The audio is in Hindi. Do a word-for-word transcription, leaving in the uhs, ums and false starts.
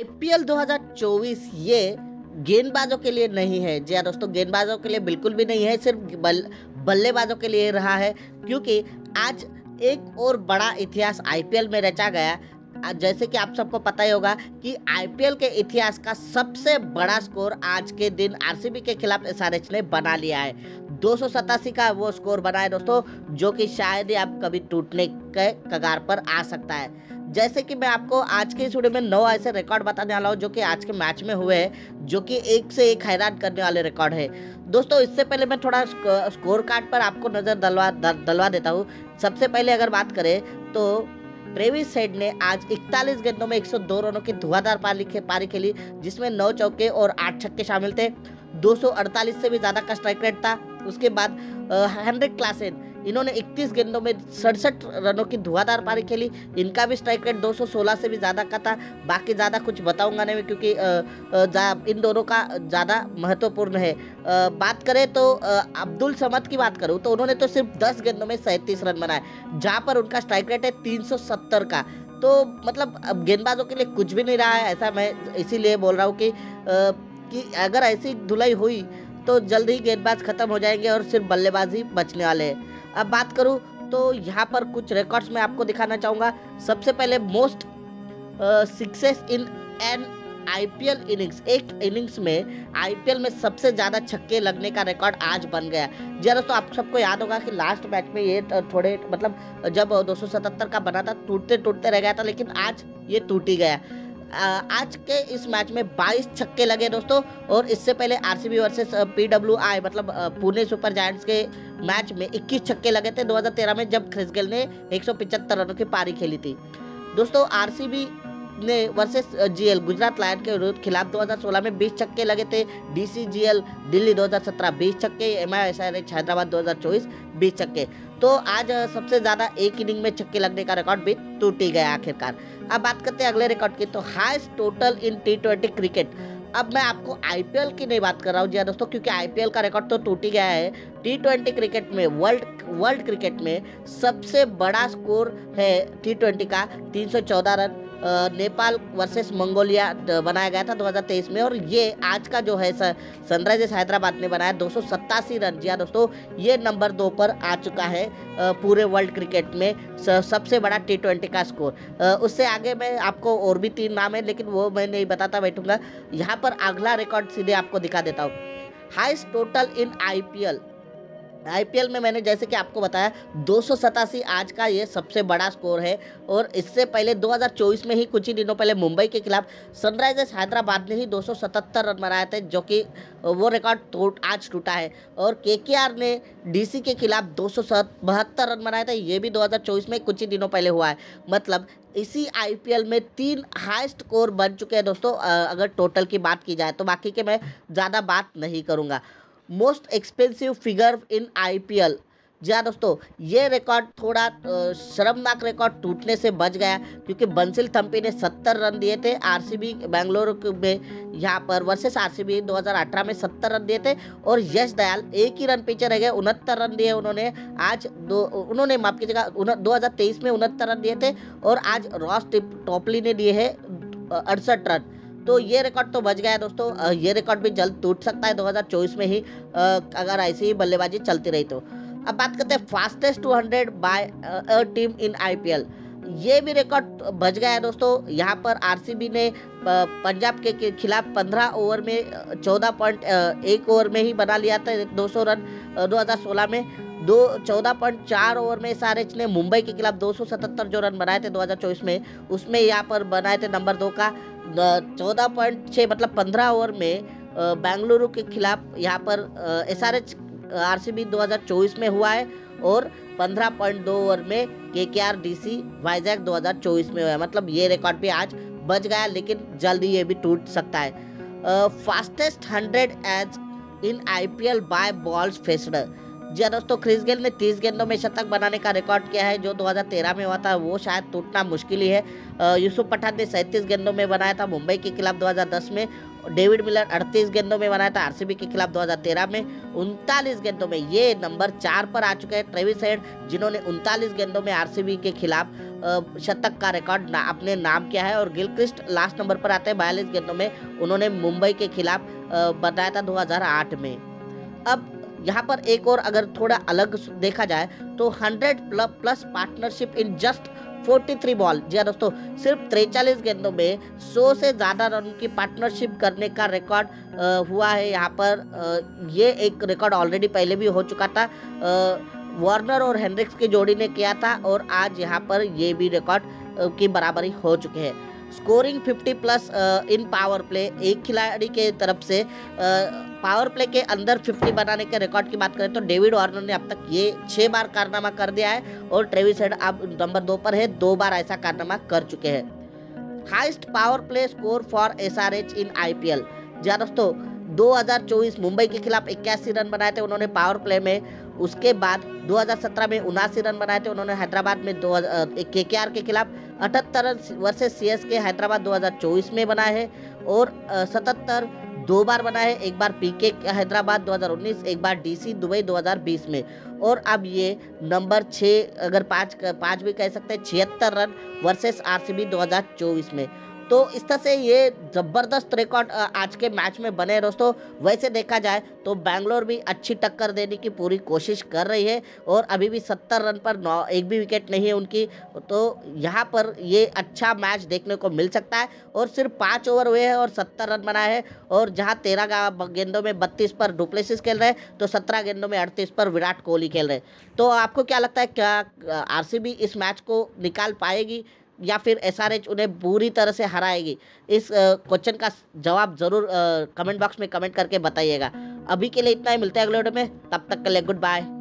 आईपीएल दो हज़ार चौबीस ये गेंदबाजों के लिए नहीं है। जी हाँ दोस्तों, गेंदबाजों के लिए बिल्कुल भी नहीं है, सिर्फ बल बल्लेबाजों के लिए रहा है, क्योंकि आज एक और बड़ा इतिहास आईपीएल में रचा गया। जैसे कि आप सबको पता ही होगा कि आईपीएल के इतिहास का सबसे बड़ा स्कोर आज के दिन आरसीबी के खिलाफ एसआरएच ने बना लिया है। दो सौ सतासी का वो स्कोर बना है दोस्तों, जो कि शायद ही आप कभी टूटने के कगार पर आ सकता है। जैसे कि मैं आपको आज के इस वीडियो में नौ ऐसे रिकॉर्ड बताने वाला हूँ जो कि आज के मैच में हुए हैं, जो कि एक से एक हैरान करने वाले रिकॉर्ड है दोस्तों। इससे पहले मैं थोड़ा स्कोर कार्ड पर आपको नज़र दलवा दलवा देता हूँ। सबसे पहले अगर बात करें तो ट्रेविस हेड ने आज इकतालीस गेंदों में एक सौ दो रनों की धुआंधार पारी खेली, जिसमें नौ चौके और आठ छक्के शामिल थे। दो सौ अड़तालीस से भी ज़्यादा का स्ट्राइक रेट था। उसके बाद हेनरिक क्लासेन, इन्होंने इकतीस गेंदों में सड़सठ रनों की धुआंधार पारी खेली, इनका भी स्ट्राइक रेट दो सौ सोलह से भी ज़्यादा का था। बाकी ज़्यादा कुछ बताऊंगा नहीं, क्योंकि इन दोनों का ज़्यादा महत्वपूर्ण है। बात करें तो अब्दुल समद की बात करूँ तो उन्होंने तो सिर्फ दस गेंदों में सैंतीस रन बनाए, जहाँ पर उनका स्ट्राइक रेट है तीन सौ सत्तर का। तो मतलब अब गेंदबाजों के लिए कुछ भी नहीं रहा है, ऐसा मैं इसीलिए बोल रहा हूँ कि कि अगर ऐसी धुलाई हुई तो जल्द ही गेंदबाज खत्म हो जाएंगे और सिर्फ बल्लेबाज ही बचने वाले हैं। अब बात करूं तो यहाँ पर कुछ रिकॉर्ड्स मैं आपको दिखाना चाहूँगा। सबसे पहले most sixes in an IPL innings, एक इनिंग्स में आईपीएल में सबसे ज़्यादा छक्के लगने का रिकॉर्ड आज बन गया। जी दोस्तों, आप सबको याद होगा कि लास्ट मैच में ये थोड़े मतलब जब दो सौ सतहत्तर का बना था टूटते टूटते रह गया था, लेकिन आज ये टूट ही गया। आज के इस मैच में बाईस छक्के लगे दोस्तों, और इससे पहले आरसीबी वर्सेस पीडब्ल्यूआई मतलब पुणे सुपर जायंट्स के मैच में इक्कीस छक्के लगे थे दो हज़ार तेरह में, जब क्रिस गेल ने एक सौ पचहत्तर रनों की पारी खेली थी। दोस्तों आरसीबी ने वर्सेस जीएल गुजरात लायन के विरुद्ध खिलाफ दो हज़ार सोलह में बीस छक्के लगे थे। डीसी जीएल दिल्ली दो हज़ार सत्रह बीस छक्के, एमआई एसआरएच हैदराबाद दो हज़ार चौबीस बीस छक्के। तो आज सबसे ज़्यादा एक इनिंग में छक्के लगने का रिकॉर्ड भी टूट ही गया आखिरकार। अब बात करते हैं अगले रिकॉर्ड की, तो highest total in T twenty cricket. अब मैं आपको आईपीएल की नहीं बात कर रहा हूँ जी दोस्तों, क्योंकि आईपीएल का रिकॉर्ड तो टूट ही गया है। टी ट्वेंटी क्रिकेट में वर्ल्ड वर्ल्ड क्रिकेट में सबसे बड़ा स्कोर है टी ट्वेंटी का तीन सौ चौदह रन, नेपाल वर्सेस मंगोलिया बनाया गया था दो हज़ार तेईस में, और ये आज का जो है सनराइजर्स हैदराबाद ने बनाया दो सौ सत्तासी रन। जी हाँ दोस्तों, ये नंबर दो पर आ चुका है पूरे वर्ल्ड क्रिकेट में सबसे बड़ा टी ट्वेंटी का स्कोर। उससे आगे मैं आपको और भी तीन नाम है, लेकिन वो मैं नहीं बताता बैठूंगा। यहाँ पर अगला रिकॉर्ड सीधे आपको दिखा देता हूँ। Highest total in IPL, IPL में मैंने जैसे कि आपको बताया दो सौ सतासी आज का ये सबसे बड़ा स्कोर है, और इससे पहले दो हज़ार चौबीस में ही कुछ ही दिनों पहले मुंबई के खिलाफ सनराइजर्स हैदराबाद ने ही दो सौ सतहत्तर रन बनाए थे, जो कि वो रिकॉर्ड टूट आज टूटा है। और केकेआर ने डीसी के खिलाफ दो सौ बहत्तर रन बनाए थे, ये भी दो हज़ार चौबीस में कुछ ही दिनों पहले हुआ है। मतलब इसी आईपीएल में तीन हाईएस्ट स्कोर बन चुके हैं दोस्तों, अगर टोटल की बात की जाए तो। बाकी के मैं ज़्यादा बात नहीं करूँगा। Most expensive figure in IPL, जी हाँ दोस्तों, ये रिकॉर्ड थोड़ा शर्मनाक रिकॉर्ड टूटने से बच गया, क्योंकि बंसिल थम्पी ने सत्तर रन दिए थे आरसीबी बेंगलोर में, यहाँ पर वर्सेस आरसीबी दो हज़ार अठारह में सत्तर रन दिए थे, और यश दयाल एक ही रन पीछे रह गए, उनहत्तर रन दिए उन्होंने आज दो उन्होंने माफ कीजिएगा दो हज़ार तेईस में उनहत्तर रन दिए थे, और आज रॉस टॉपली ने दिए हैं अड़सठ रन। तो ये रिकॉर्ड तो बच गया है दोस्तों, ये रिकॉर्ड भी जल्द टूट सकता है दो हज़ार चौबीस में ही अगर ऐसी ही बल्लेबाजी चलती रही तो। अब बात करते हैं fastest two hundred by a team in IPL, ये भी रिकॉर्ड बच गया है दोस्तों। यहाँ पर आरसीबी ने पंजाब के खिलाफ पंद्रह ओवर में चौदह पॉइंट एक ओवर में ही बना लिया था दो सौ रन दो हज़ार सोलह में। दो चौदह पॉइंट चार ओवर में एसआरएच ने मुंबई के खिलाफ दो सौ सतहत्तर जो रन बनाए थे दो हज़ार चौबीस में, उसमें यहाँ पर बनाए थे नंबर दो का चौदह पॉइंट छः मतलब पंद्रह ओवर में बेंगलुरु के खिलाफ। यहाँ पर एसआरएच आरसीबी दो हज़ार चौबीस में हुआ है, और पंद्रह पॉइंट दो ओवर में केकेआर डीसी वाइजैक दो हज़ार चौबीस में हुआ है। मतलब ये रिकॉर्ड भी आज बच गया, लेकिन जल्दी ये भी टूट सकता है। Fastest hundred age in IPL by balls faced, जी दोस्तों, क्रिस गेल ने तीस गेंदों में शतक बनाने का रिकॉर्ड किया है, जो दो हज़ार तेरह में हुआ था, वो शायद टूटना मुश्किल ही है। यूसुफ पठान ने सैंतीस गेंदों में बनाया था मुंबई के खिलाफ दो हज़ार दस में। डेविड मिलर अड़तीस गेंदों में बनाया था आरसीबी के खिलाफ दो हज़ार तेरह में। उनतालीस गेंदों में ये नंबर चार पर आ चुके हैं ट्रेविस हेड, जिन्होंने उनतालीस गेंदों में आरसीबी के खिलाफ शतक का रिकॉर्ड ना, अपने नाम किया है। और गिलक्रिस्ट लास्ट नंबर पर आते हैं बयालीस गेंदों में, उन्होंने मुंबई के खिलाफ बताया था दो हज़ार आठ में। अब यहाँ पर एक और अगर थोड़ा अलग देखा जाए तो hundred plus partnership in just तैंतालीस बॉल। जी हाँ दोस्तों, सिर्फ तैंतालीस गेंदों में सौ से ज़्यादा रन की पार्टनरशिप करने का रिकॉर्ड हुआ है यहाँ पर। ये एक रिकॉर्ड ऑलरेडी पहले भी हो चुका था, वार्नर और हेनरिक्स की जोड़ी ने किया था, और आज यहाँ पर ये भी रिकॉर्ड की बराबरी हो चुके हैं। Scoring fifty plus in power play, एक खिलाड़ी के तरफ से पावर प्ले के अंदर फिफ्टी बनाने के रिकॉर्ड की बात करें तो डेविड वार्नर ने अब तक ये छः बार कारनामा कर दिया है, और ट्रेविस हेड अब नंबर दो पर है, दो बार ऐसा कारनामा कर चुके हैं। Highest power play score for S R H in I P L. जी दोस्तों, दो हज़ार चौबीस मुंबई के खिलाफ इक्यासी रन बनाए थे उन्होंने पावर प्ले में, उसके बाद दो हज़ार सत्रह में उनासी रन बनाए थे उन्होंने हैदराबाद में के के आर के खिलाफ, अठहत्तर रन वर्सेस सी एस के हैदराबाद दो हज़ार चौबीस में बनाए हैं, और सतहत्तर दो बार बनाए हैं, एक बार पी के हैदराबाद दो हज़ार उन्नीस, एक बार डी सी दुबई दो हज़ार बीस में। और अब ये नंबर छः, अगर पाँच पाँच भी कह सकते हैं, छिहत्तर run versus R C B दो हज़ार चौबीस में। तो इस तरह से ये ज़बरदस्त रिकॉर्ड आज के मैच में बने हैं दोस्तों। वैसे देखा जाए तो बैंगलोर भी अच्छी टक्कर देने की पूरी कोशिश कर रही है, और अभी भी सत्तर रन पर नौ एक भी विकेट नहीं है उनकी, तो यहाँ पर ये अच्छा मैच देखने को मिल सकता है। और सिर्फ पाँच ओवर हुए हैं और सत्तर रन बनाए हैं, और जहाँ तेरह गेंदों में बत्तीस पर डुप्लेसिस खेल रहे हैं, तो सत्रह गेंदों में अड़तीस पर विराट कोहली खेल रहे हैं। तो आपको क्या लगता है, क्या आर सी बी इस मैच को निकाल पाएगी या फिर एस आर एच उन्हें पूरी तरह से हराएगी? इस क्वेश्चन का जवाब ज़रूर कमेंट बॉक्स में कमेंट करके बताइएगा। अभी के लिए इतना ही, मिलते हैं अगले वीडियो में, तब तक के लिए गुड बाय।